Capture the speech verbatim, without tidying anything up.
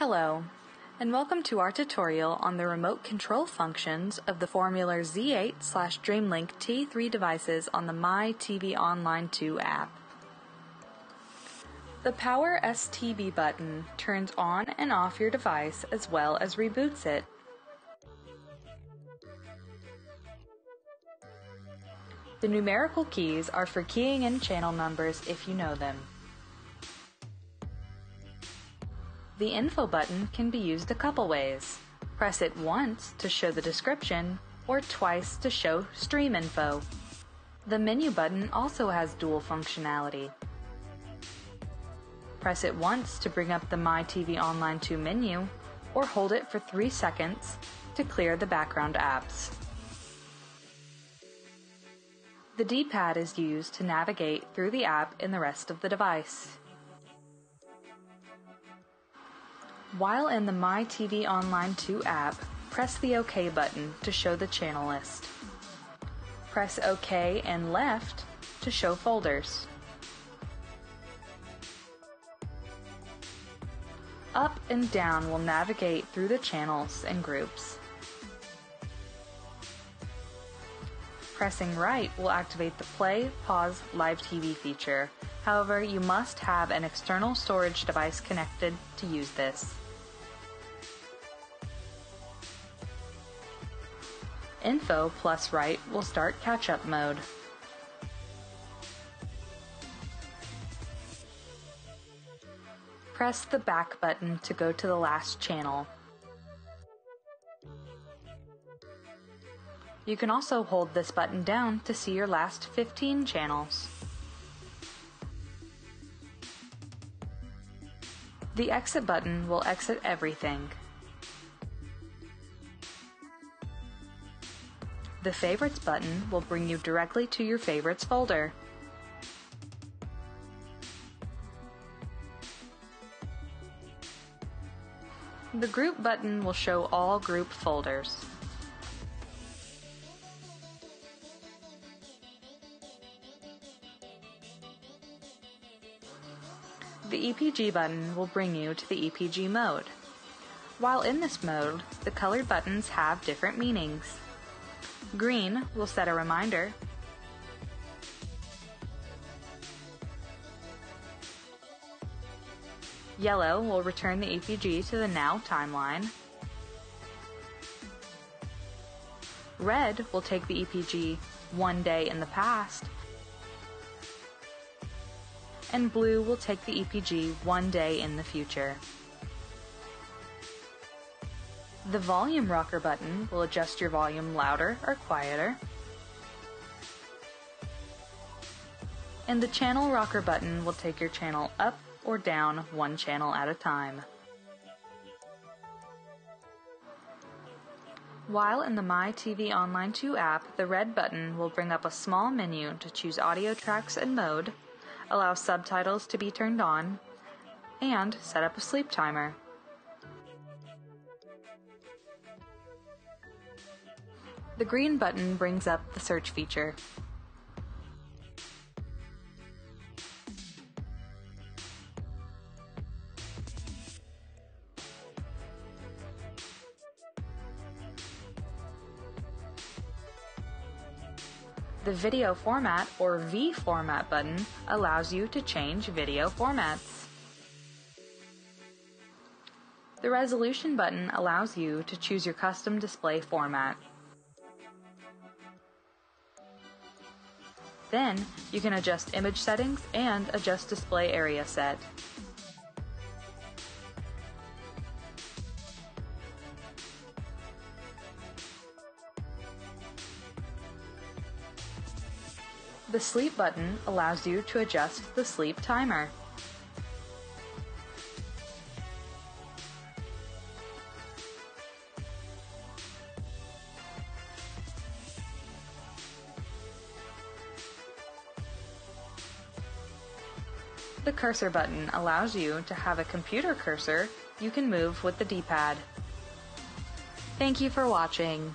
Hello, and welcome to our tutorial on the remote control functions of the Formuler Z eight slash Dreamlink T three devices on the MyTV Online two app. The Power S T B button turns on and off your device as well as reboots it. The numerical keys are for keying in channel numbers if you know them. The info button can be used a couple ways. Press it once to show the description or twice to show stream info. The menu button also has dual functionality. Press it once to bring up the MyTV Online two menu or hold it for three seconds to clear the background apps. The D pad is used to navigate through the app and the rest of the device. While in the MyTV Online two app, press the OK button to show the channel list. Press OK and left to show folders. Up and down will navigate through the channels and groups. Pressing right will activate the play, pause, live T V feature. However, you must have an external storage device connected to use this. Info plus right will start catch-up mode. Press the back button to go to the last channel. You can also hold this button down to see your last fifteen channels. The exit button will exit everything. The favorites button will bring you directly to your favorites folder. The group button will show all group folders. The E P G button will bring you to the E P G mode. While in this mode, the colored buttons have different meanings. Green will set a reminder. Yellow will return the E P G to the Now timeline. Red will take the E P G one day in the past, and blue will take the E P G one day in the future. The volume rocker button will adjust your volume louder or quieter, and the channel rocker button will take your channel up or down one channel at a time. While in the MyTV Online two app, the red button will bring up a small menu to choose audio tracks and mode, allow subtitles to be turned on, and set up a sleep timer. The green button brings up the search feature. The video format or V format button allows you to change video formats. The resolution button allows you to choose your custom display format. Then you can adjust image settings and adjust display area set. The sleep button allows you to adjust the sleep timer. The cursor button allows you to have a computer cursor you can move with the D pad. Thank you for watching.